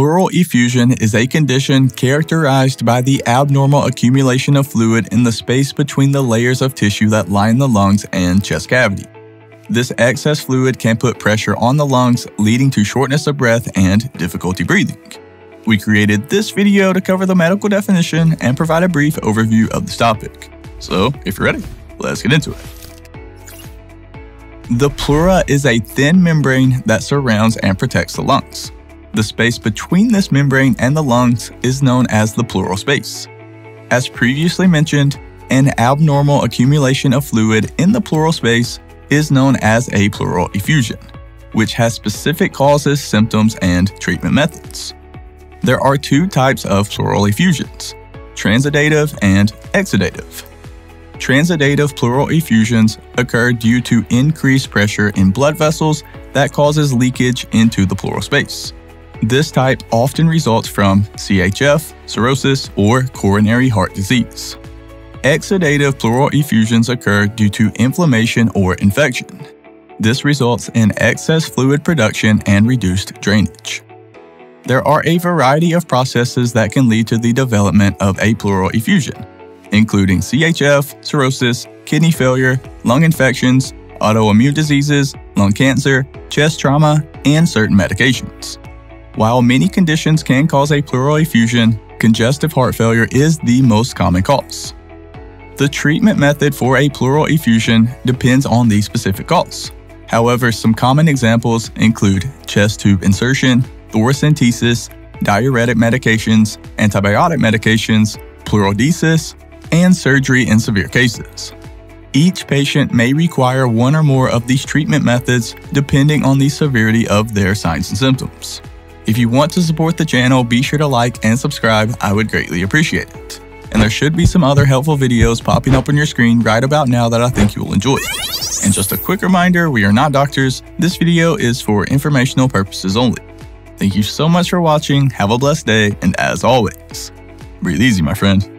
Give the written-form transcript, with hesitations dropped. Pleural effusion is a condition characterized by the abnormal accumulation of fluid in the space between the layers of tissue that line the lungs and chest cavity. This excess fluid can put pressure on the lungs, leading to shortness of breath and difficulty breathing. We created this video to cover the medical definition and provide a brief overview of this topic. So, if you're ready, let's get into it. The pleura is a thin membrane that surrounds and protects the lungs. The space between this membrane and the lungs is known as the pleural space. As previously mentioned, an abnormal accumulation of fluid in the pleural space is known as a pleural effusion, which has specific causes, symptoms, and treatment methods. There are two types of pleural effusions, transudative and exudative. Transudative pleural effusions occur due to increased pressure in blood vessels that causes leakage into the pleural space. This type often results from CHF, cirrhosis, or coronary heart disease. Exudative pleural effusions occur due to inflammation or infection. This results in excess fluid production and reduced drainage. There are a variety of processes that can lead to the development of a pleural effusion, including CHF, cirrhosis, kidney failure, lung infections, autoimmune diseases, lung cancer, chest trauma, and certain medications. While many conditions can cause a pleural effusion, congestive heart failure is the most common cause. The treatment method for a pleural effusion depends on the specific cause. However, some common examples include chest tube insertion, thoracentesis, diuretic medications, antibiotic medications, pleurodesis, and surgery in severe cases. Each patient may require one or more of these treatment methods depending on the severity of their signs and symptoms. If you want to support the channel, be sure to like and subscribe. I would greatly appreciate it. And there should be some other helpful videos popping up on your screen right about now that I think you will enjoy. And just a quick reminder, we are not doctors. This video is for informational purposes only. Thank you so much for watching. Have a blessed day. And as always, breathe easy, my friend.